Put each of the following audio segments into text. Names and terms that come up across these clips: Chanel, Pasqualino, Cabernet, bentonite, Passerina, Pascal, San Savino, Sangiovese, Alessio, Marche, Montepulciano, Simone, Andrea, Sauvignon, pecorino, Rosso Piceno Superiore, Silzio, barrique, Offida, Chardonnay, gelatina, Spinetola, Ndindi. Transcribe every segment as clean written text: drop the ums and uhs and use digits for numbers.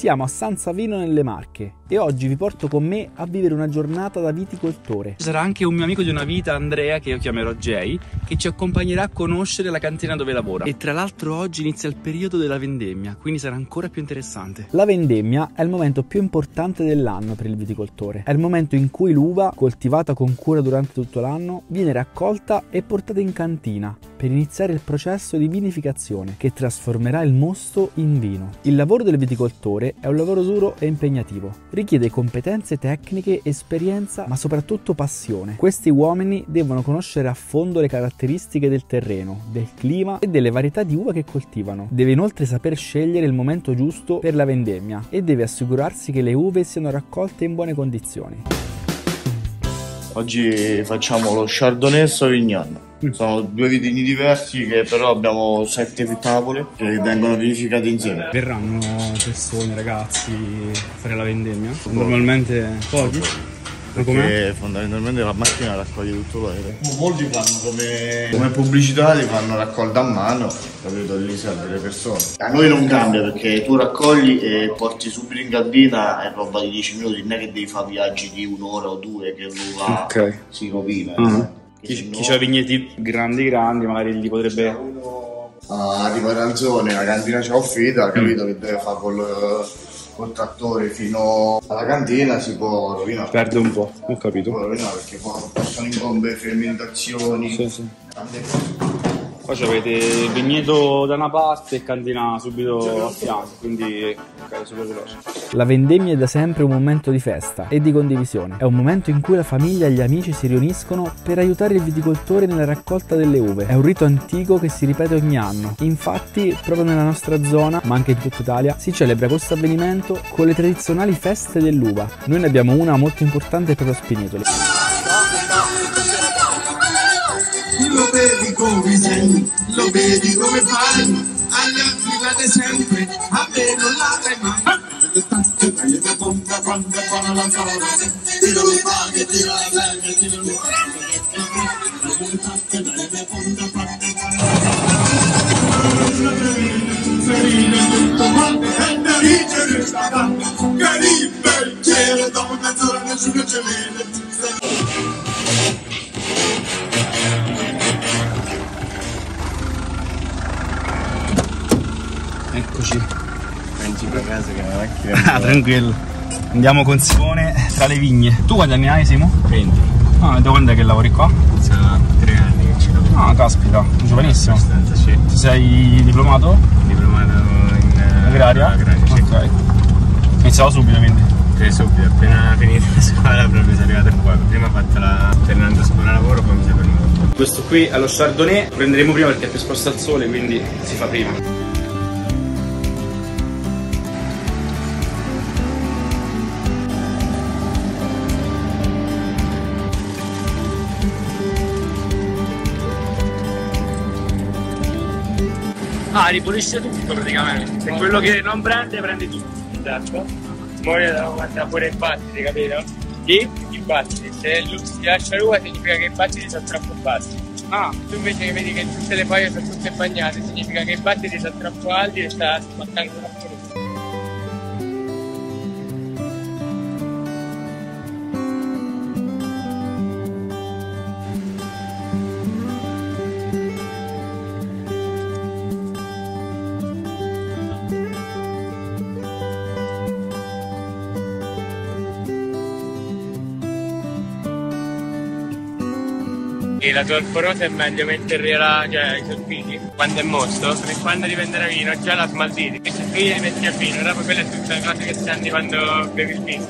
Siamo a San Savino nelle Marche e oggi vi porto con me a vivere una giornata da viticoltore. Ci sarà anche un mio amico di una vita, Andrea, che io chiamerò Jay, che ci accompagnerà a conoscere la cantina dove lavora. E tra l'altro oggi inizia il periodo della vendemmia, quindi sarà ancora più interessante. La vendemmia è il momento più importante dell'anno per il viticoltore. È il momento in cui l'uva, coltivata con cura durante tutto l'anno, viene raccolta e portata in cantina per iniziare il processo di vinificazione che trasformerà il mosto in vino. Il lavoro del viticoltore è un lavoro duro e impegnativo. Richiede competenze tecniche, esperienza, ma soprattutto passione. Questi uomini devono conoscere a fondo le caratteristiche del terreno, del clima e delle varietà di uva che coltivano. Deve inoltre saper scegliere il momento giusto per la vendemmia e deve assicurarsi che le uve siano raccolte in buone condizioni. Oggi facciamo lo Chardonnay e Sauvignon. Sono due vitigni diversi che però abbiamo 7 tavole che vengono vinificate insieme. Verranno persone, ragazzi, a fare la vendemmia? Normalmente pochi? Perché fondamentalmente la macchina raccoglie tutto l'aereo. Molti fanno come pubblicità, li fanno raccolta a mano, capito? Lì serve le persone. A noi non cambia perché tu raccogli e porti subito in cantina e roba di 10 minuti, non è che devi fare viaggi di un'ora o due che l'uva si rovina. Chi c'ha vigneti grandi magari gli potrebbe... Arriva in zone, la cantina c'è Offida, capito che deve fare col trattore fino alla cantina, si può rovinare. Perde un po', ho capito. Si può rovinare perché possono incombere fermentazioni. Sì. Poi avete il vigneto da una parte e cantina subito a fianco, quindi è super veloce. La vendemmia è da sempre un momento di festa e di condivisione. È un momento in cui la famiglia e gli amici si riuniscono per aiutare il viticoltore nella raccolta delle uve. È un rito antico che si ripete ogni anno. Infatti, proprio nella nostra zona, ma anche in tutta Italia, si celebra questo avvenimento con le tradizionali feste dell'uva. Noi ne abbiamo una molto importante per lo Spinetola. Lo vedi come sei, lo vedi come fai, agli altri late sempre, a me non late mai. Eccoci. Vengi per casa che la macchina. Ah, tranquillo. Andiamo con Simone tra le vigne. Tu quanti anni hai, Simo? 20. Ah, da quando è che lavori qua? Sono 3 anni che ci lavoro. Ah, caspita, giovanissimo. Abbastanza, sì. Tu sei diplomato? Diplomato in agraria? Sì. Ok. Iniziavo subito, quindi? Sì, subito. Appena finita la scuola proprio sono arrivato qua. Prima ho fatto la alternanza scuola-lavoro, poi mi sono fermato. Questo qui allo Chardonnay lo prenderemo prima perché è più esposto al sole, quindi si fa prima. Ah, ripulisce tutto praticamente. Se quello che non prende, prende tutto. Esatto. Muore da quanta pure i battiti, capito? E i battiti. Se lui ti lascia l'uva significa che i battiti sono troppo bassi. Ah, tu invece che vedi che tutte le foglie sono tutte bagnate, significa che i battiti sono troppo alti e sta spaccando troppo tutto. E la torporosa è meglio metterla, cioè, i solfiti quando è mosso, perché quando dipende da vino già la smaltiti e se qui li metti a vino, dopo quella è tutta la cosa che si hanno quando bevi il vino.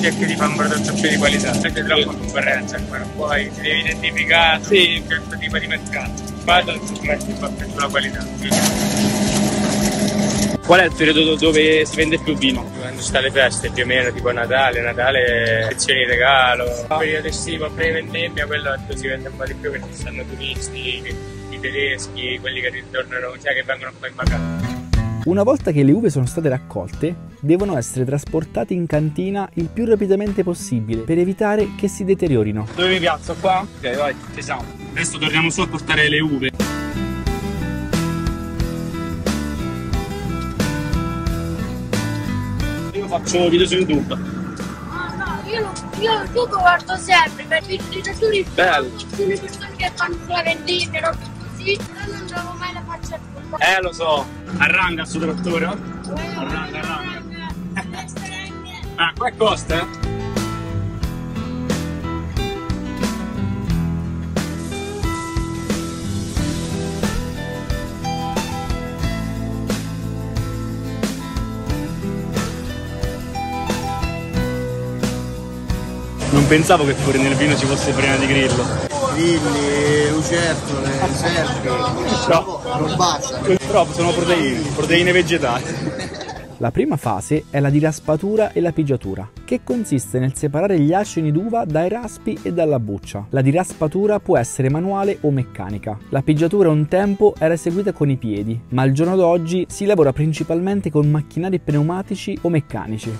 Cerchi di fare un prodotto più di qualità, perché troppo concorrenza ancora, poi ti devi identificare su un certo tipo di mercato, vado si metti un po' più sulla qualità. Qual è il periodo dove si vende più vino? Quando sta le feste, più o meno tipo Natale, sezioni di regalo. Il periodo estivo, pre-vendemmia, quello si vende un po' di più perché ci sono turisti, i tedeschi, quelli che ritornano, cioè che vengono un po' in vacanza. Una volta che le uve sono state raccolte, devono essere trasportate in cantina il più rapidamente possibile per evitare che si deteriorino. Dove mi piazzo? Qua? Ok, vai, ci siamo. Adesso torniamo su a portare le uve. facciamo video su YouTube. Io guardo sempre, perché i dittatori sono le persone che fanno la vendita, no? Sì, io non trovo mai la faccia a tutto. Lo so, arranga sul trattore, no? Arranga. Ah, qua costa, eh? Non pensavo che fuori nel vino ci fosse farina di grillo. Grilli, lucertole, serpi, non basta. Però sono proteine vegetali. La prima fase è la di raspatura e la pigiatura, che consiste nel separare gli acini d'uva dai raspi e dalla buccia. La di raspatura può essere manuale o meccanica. La pigiatura un tempo era eseguita con i piedi, ma al giorno d'oggi si lavora principalmente con macchinari pneumatici o meccanici.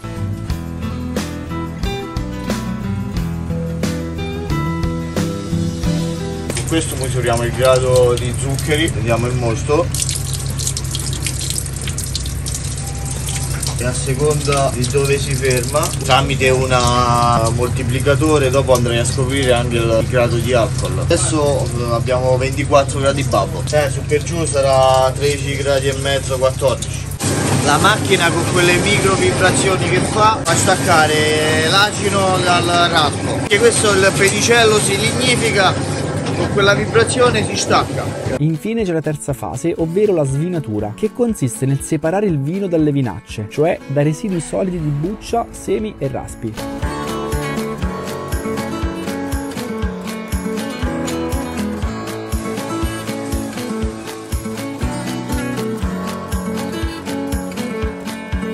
Questo misuriamo il grado di zuccheri, vediamo il mosto e a seconda di dove si ferma tramite un moltiplicatore dopo andrei a scoprire anche il grado di alcol. Adesso abbiamo 24 gradi babbo, su per giù sarà 13 gradi e mezzo, 14. La macchina con quelle micro vibrazioni che fa staccare l'acino dal raspo, perché questo il pedicello si lignifica. Con quella vibrazione si stacca. Infine c'è la terza fase, ovvero la svinatura, che consiste nel separare il vino dalle vinacce, cioè dai residui solidi di buccia, semi e raspi.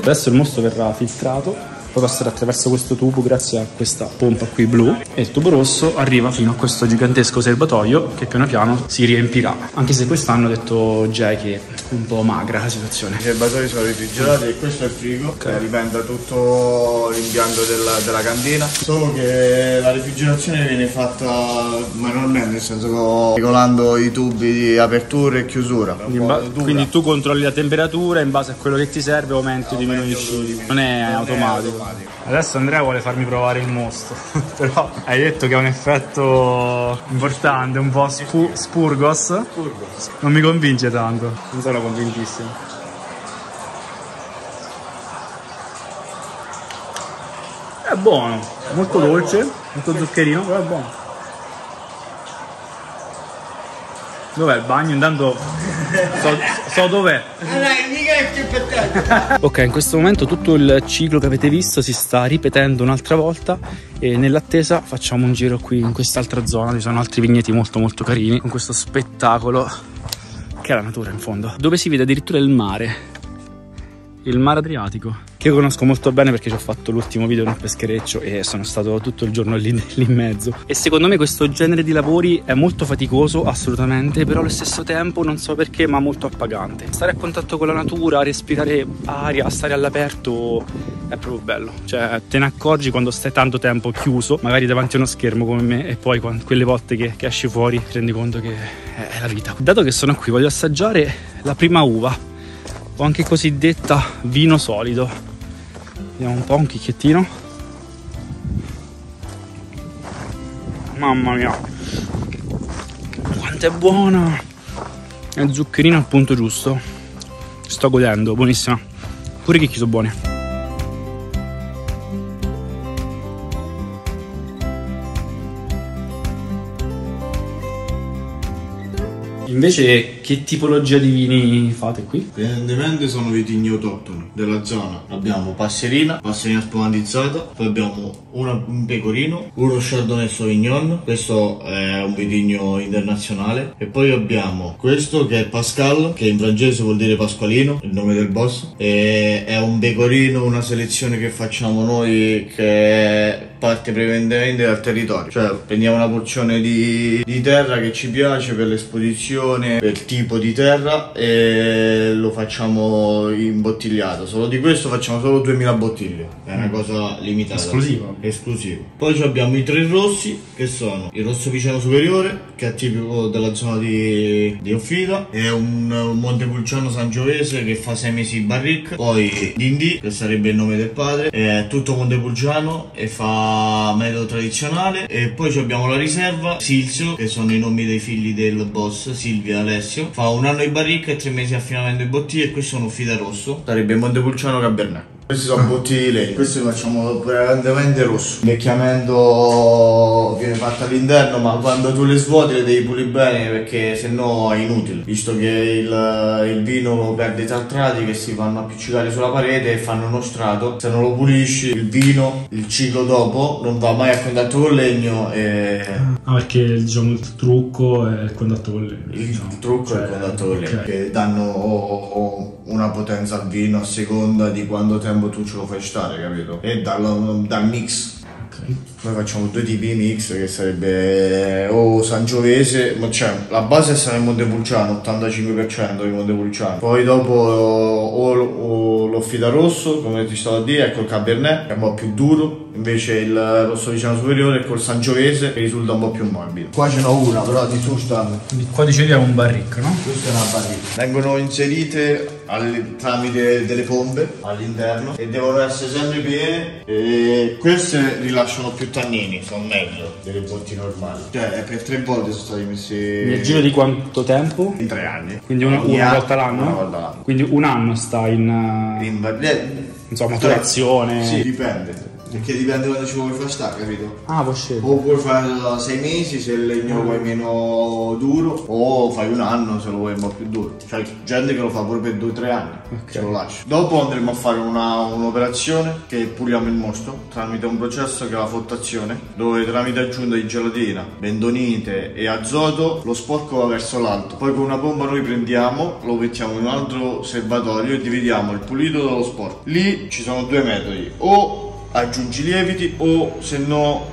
Adesso il mosto verrà filtrato. Poi passare attraverso questo tubo grazie a questa pompa qui blu e il tubo rosso arriva fino a questo gigantesco serbatoio che piano piano si riempirà, anche se quest'anno ho detto già che è un po' magra la situazione. I serbatoi sono refrigerati e questo è il frigo, okay. Dipende tutto l'impianto della cantina, solo che la refrigerazione viene fatta manualmente, nel senso regolando i tubi di apertura e chiusura. Quindi tu controlli la temperatura in base a quello che ti serve, aumenti o diminuisci, non è automatico. Adesso Andrea vuole farmi provare il mosto, però hai detto che ha un effetto importante, un po' spurgos. Non mi convince tanto. Non sono convintissimo. È buono, molto dolce, molto zuccherino, però è buono. Dov'è il bagno? Intanto... So dov'è. Ok, in questo momento tutto il ciclo che avete visto si sta ripetendo un'altra volta e nell'attesa facciamo un giro qui in quest'altra zona. Ci sono altri vigneti molto carini con questo spettacolo che è la natura in fondo, dove si vede addirittura il mare Adriatico, che io conosco molto bene perché ci ho fatto l'ultimo video nel peschereccio e sono stato tutto il giorno lì in mezzo. E secondo me questo genere di lavori è molto faticoso, assolutamente, però allo stesso tempo, non so perché, ma molto appagante. Stare a contatto con la natura, respirare aria, stare all'aperto è proprio bello. Cioè, te ne accorgi quando stai tanto tempo chiuso, magari davanti a uno schermo come me, e poi quelle volte che esci fuori ti rendi conto che è la vita. Dato che sono qui, voglio assaggiare la prima uva, o anche cosiddetta vino solido. Vediamo un po', un chicchiettino. Mamma mia, quanto è buona! È zuccherino al punto giusto. Sto godendo, buonissima. Pure i chicchi sono buoni. Invece che tipologia di vini fate qui? Prevalentemente sono vitigni autoctoni della zona. Abbiamo passerina spumantizzata, poi abbiamo un pecorino, uno Chardonnay Sauvignon, questo è un vitigno internazionale, e poi abbiamo questo che è Pascal, che in francese vuol dire Pasqualino, il nome del boss, e è un pecorino, una selezione che facciamo noi che è parte prevalentemente dal territorio, cioè prendiamo una porzione di terra che ci piace per l'esposizione, per il tipo di terra, e lo facciamo imbottigliato. Solo di questo facciamo solo 2000 bottiglie, è una cosa limitata, esclusiva. Poi abbiamo i tre rossi, che sono il Rosso Piceno Superiore, che è tipico della zona di Offida, è un Montepulciano Sangiovese che fa 6 mesi in barrique, poi Ndindi, che sarebbe il nome del padre, è tutto Montepulciano e fa metodo tradizionale. E poi abbiamo la riserva Silzio, che sono i nomi dei figli del boss, Silvia e Alessio, fa un anno in barrique e 3 mesi affinamento in bottiglie, e questo è un Offida rosso, sarebbe Montepulciano Cabernet. Questi sono bottiglie di legno, questi li facciamo prevalentemente rosso. Il vecchiamento viene fatto all'interno, ma quando tu le svuoti le devi pulire bene, perché sennò è inutile, visto che il vino lo perde i tartrati che si fanno appiccicare sulla parete e fanno uno strato. Se non lo pulisci il vino, il ciclo dopo non va mai a contatto col legno e... Ah, perché diciamo il trucco è il contatto col legno. Il trucco, cioè, è il contatto col legno, okay. Che danno una potenza al vino a seconda di quanto tempo tu ce lo fai stare, capito? E dal mix. Okay. Noi facciamo 2 tipi di mix, che sarebbe o Sangiovese, cioè la base sarà il Montepulciano, 85% di Montepulciano. Poi dopo o l'Offida rosso, come ti stavo a dire, ecco il Cabernet, che è un po' più duro. Invece il Rosso Piceno Superiore col Sangiovese risulta un po' più morbido. Qua ce n'ho una, però di sostanza. Qua dicevi è un barrique, no? Questa è una barrique. Vengono inserite tramite delle pompe all'interno e devono essere sempre piene, e queste rilasciano più tannini, sono meglio delle botti normali. Cioè per 3 volte sono stati messi. Nel giro di quanto tempo? Di 3 anni. Quindi una volta l'anno? Una volta l'anno. Quindi un anno sta in barrique. Insomma, maturazione. Sì, dipende. Perché dipende quando ci vuoi far stare, capito? Ah, puoi scegliere. O puoi fare 6 mesi se il legno lo vuoi meno duro, o fai un anno se lo vuoi un po' più duro. Cioè gente che lo fa pure per 2 o 3 anni, okay. Ce lo lascio. Dopo andremo a fare un'operazione che puliamo il mosto tramite un processo che è la fruttazione, dove tramite aggiunta di gelatina, bentonite e azoto lo sporco va verso l'alto. Poi con una pompa noi prendiamo, lo mettiamo in un altro serbatoio e dividiamo il pulito dallo sporco. Lì ci sono 2 metodi, o aggiungi lieviti o se no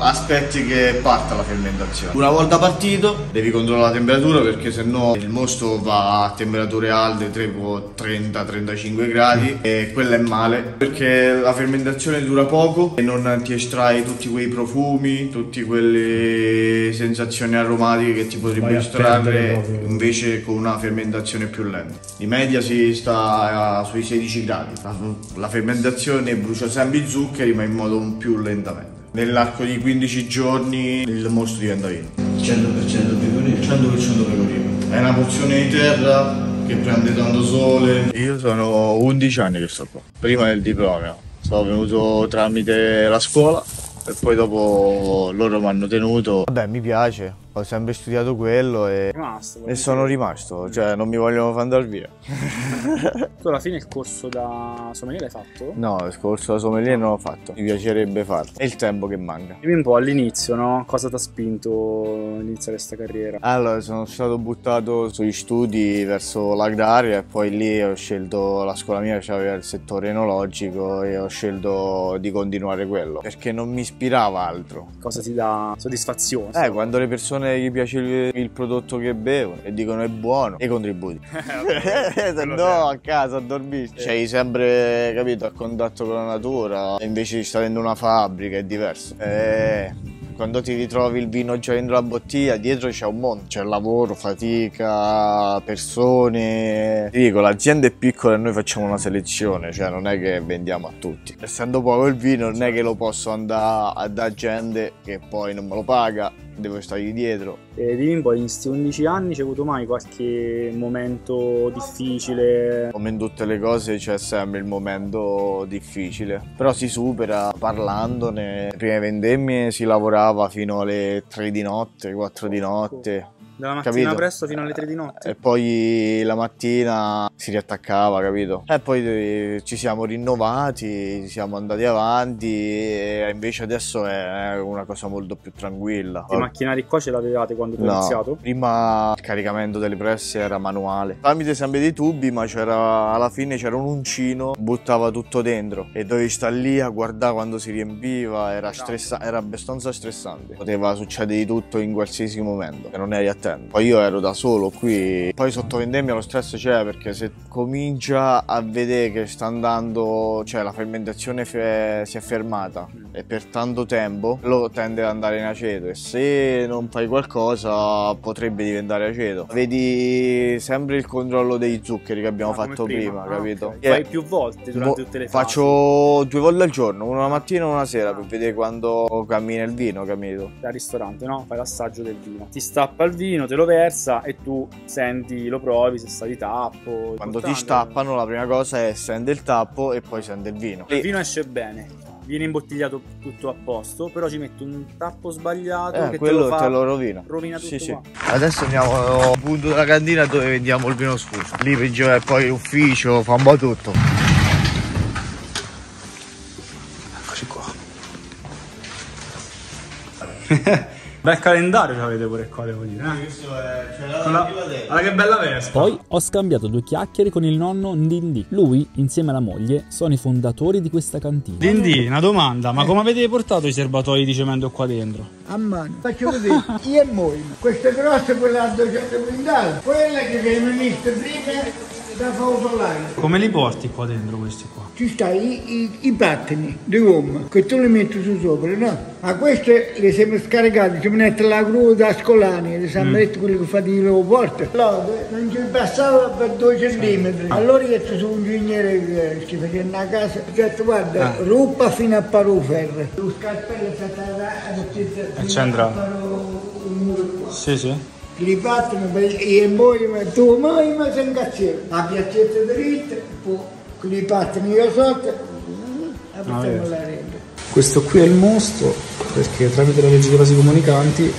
aspetti che parta la fermentazione. Una volta partito devi controllare la temperatura, perché se no il mosto va a temperature alte, 30-35 gradi, e quella è male, perché la fermentazione dura poco e non ti estrai tutti quei profumi, tutte quelle sensazioni aromatiche che ti potrebbero estrarre invece con una fermentazione più lenta. Di media si sta sui 16 gradi. La fermentazione brucia sempre zuccheri, ma in modo più lentamente. Nell'arco di 15 giorni il mosto diventa vino. 100% pecorino. 100% pecorino. È una porzione di terra che prende tanto sole. Io sono 11 anni che sto qua. Prima del diploma sono venuto tramite la scuola e poi dopo loro mi hanno tenuto. Vabbè, mi piace, ho sempre studiato quello e sono rimasto, cioè non mi vogliono far andare via. Tu alla fine il corso da sommelier l'hai fatto? No, il corso da sommelier non l'ho fatto, mi piacerebbe farlo, è il tempo che manca. Dimmi un po' all'inizio, no? Cosa ti ha spinto a iniziare questa carriera? Allora, sono stato buttato sugli studi verso l'agraria e poi lì ho scelto la scuola mia, cioè aveva il settore enologico, e ho scelto di continuare quello perché non mi ispirava altro. Cosa ti dà soddisfazione? Quando le persone gli piace il prodotto che bevono e dicono è buono, e contributi. Se no a casa a dormire sei sempre, capito, a contatto con la natura, e invece di stare in una fabbrica è diverso. Quando ti ritrovi il vino già dentro la bottiglia, dietro c'è un mondo, c'è lavoro, fatica, persone. Ti dico, l'azienda è piccola e noi facciamo una selezione, cioè non è che vendiamo a tutti. Essendo poco il vino non è che lo posso andare a dare gente che poi non me lo paga, devo stargli dietro. E dimmi un po', in questi 11 anni c'è avuto mai qualche momento difficile? Come in tutte le cose c'è sempre il momento difficile, però si supera parlandone. Prima di vendemmie si lavorava fino alle 3 di notte, 4 di notte. Dalla mattina, capito? Presto fino alle 3 di notte. E poi la mattina si riattaccava, capito? E poi ci siamo rinnovati, siamo andati avanti e invece adesso è una cosa molto più tranquilla. I macchinari qua ce l'avevate quando tu hai iniziato? Prima il caricamento delle presse era manuale, tramite sempre dei tubi, ma alla fine c'era un uncino, buttava tutto dentro e dovevi stare lì a guardare quando si riempiva, era abbastanza stressante. Poteva succedere di tutto in qualsiasi momento e non eri attento. Poi io ero da solo qui, poi sotto vendemmia lo stress c'è, perché se comincia a vedere che sta andando, cioè la fermentazione si è fermata e per tanto tempo lo tende ad andare in aceto, e se non fai qualcosa potrebbe diventare aceto. Vedi sempre il controllo dei zuccheri che abbiamo fatto prima, capito? Okay. Fai più volte durante tutte le fasi? Faccio 2 volte al giorno, una mattina e una sera, per vedere quando cammina il vino, capito? Al ristorante, no? Fai l'assaggio del vino, ti stappa il vino, te lo versa e tu senti, lo provi se sta di tappo. Quando ti stappano la prima cosa è sente il tappo e poi sente il vino. Il vino esce bene, viene imbottigliato tutto a posto, però ci metto un tappo sbagliato che quello te lo rovina tutto. Sì. Adesso andiamo al punto della cantina dove vendiamo il vino sfuso. Lì peggiore, poi l'ufficio, fa un po' tutto. Eccoci qua. Bel calendario che avete pure qua, devo dire. Guarda che bella Vespa. Poi ho scambiato 2 chiacchiere con il nonno Ndindi. Lui, insieme alla moglie, sono i fondatori di questa cantina. Ndindi, una domanda. Ma come avete portato i serbatoi di cemento qua dentro? A mano. Faccio così. Io e voi. Questa è grossa, quella a 200 quintali. Quella che mi mette prima... Come li porti qua dentro questi qua? Ci sta i pattini di gomma che tu li metti su sopra, no? Ma queste le siamo scaricate, ci mette la cruda scolani, le siamo mette quelli che fate di loro porte. No, non ci passava per 2 centimetri. Allora io sono un ingegnere che ci facendo a casa, ho detto guarda, rupa fino a paroferro. Lo scalpello è stato a paro il muro qua. Sì, sì. Li battono e poi tu mai ma sei incazzato. La piaccetta dritta, poi li battono io sotto e mettiamo la rete. Questo qui è il mostro, perché tramite la legge dei vasi comunicanti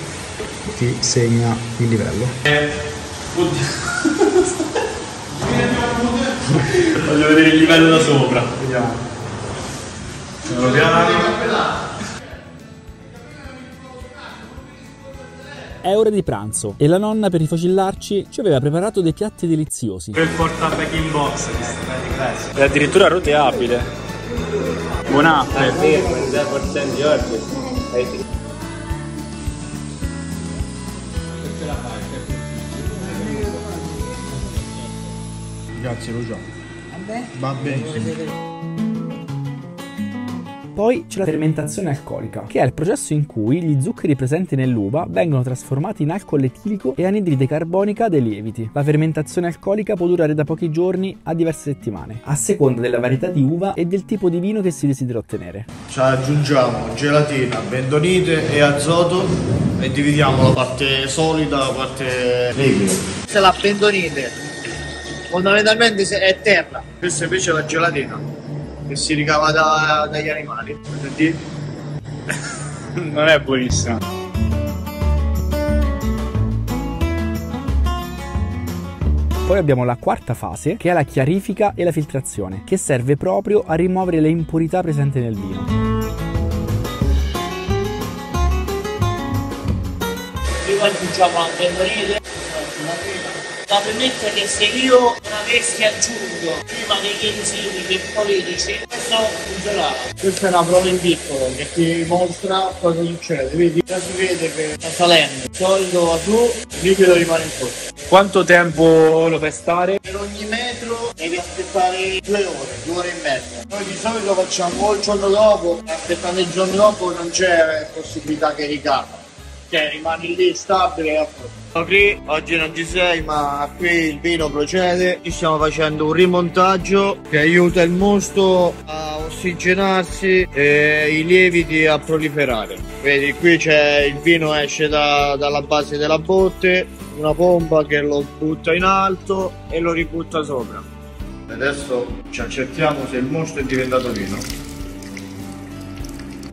ti segna il livello. Oddio. Voglio vedere il livello da sopra. Vediamo. Sono piano. È ora di pranzo e la nonna, per rifocillarci, ci aveva preparato dei piatti deliziosi. Quel portapack in box che si fa di classe. È addirittura roteabile. Buon'appe. Grazie, lo so. Va bene. Poi c'è la fermentazione alcolica, che è il processo in cui gli zuccheri presenti nell'uva vengono trasformati in alcol etilico e anidride carbonica dei lieviti. La fermentazione alcolica può durare da pochi giorni a diverse settimane, a seconda della varietà di uva e del tipo di vino che si desidera ottenere. Ci aggiungiamo gelatina, bentonite e azoto e dividiamo la parte solida dalla parte liquida. Se la bentonite fondamentalmente è terra, questa invece è la gelatina, che si ricava dagli animali. Non è buonissima. Poi abbiamo la 4ª fase, che è la chiarifica e la filtrazione, che serve proprio a rimuovere le impurità presenti nel vino. Prima aggiungiamo la bentonite. La premessa è che se io non avessi aggiunto prima degli enzimi che poi dice questo non funzionava. Questa è una prova in piccolo che ti mostra cosa succede, vedi? Già si vede che sta salendo, il solido va giù, il liquido rimane in corso. Quanto tempo lo fai stare? Per ogni metro devi aspettare 2 ore, 2 ore e mezza. Noi di solito facciamo o il giorno dopo, aspettando il giorno dopo non c'è possibilità che ricada. Cioè, rimani lì stabile a posto. Qui oggi non ci sei, ma qui il vino procede. Ci stiamo facendo un rimontaggio che aiuta il mosto a ossigenarsi e i lieviti a proliferare. Vedi, qui c'è il vino, esce dalla base della botte, una pompa che lo butta in alto e lo ributta sopra. Adesso ci accertiamo se il mosto è diventato vino.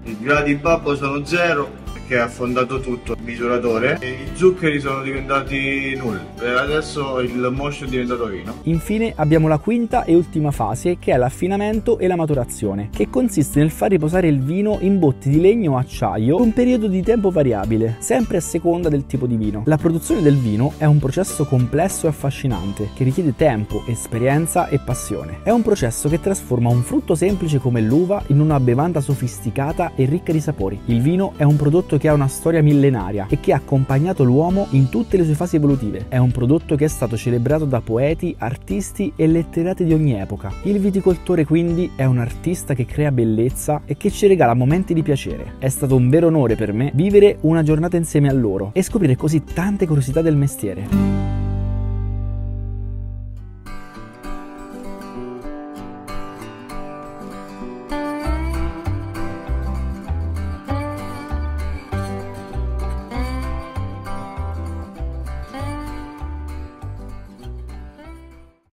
I gradi babbo sono 0. che ha fondato tutto, il misuratore, e i zuccheri sono diventati null e adesso il mosto è diventato vino. Infine abbiamo la quinta e ultima fase, che è l'affinamento e la maturazione, che consiste nel far riposare il vino in botti di legno o acciaio per un periodo di tempo variabile, sempre a seconda del tipo di vino. La produzione del vino è un processo complesso e affascinante che richiede tempo, esperienza e passione. È un processo che trasforma un frutto semplice come l'uva in una bevanda sofisticata e ricca di sapori. Il vino è un prodotto che ha una storia millenaria e che ha accompagnato l'uomo in tutte le sue fasi evolutive. È un prodotto che è stato celebrato da poeti, artisti e letterati di ogni epoca. Il viticoltore quindi è un artista che crea bellezza e che ci regala momenti di piacere. È stato un vero onore per me vivere una giornata insieme a loro e scoprire così tante curiosità del mestiere.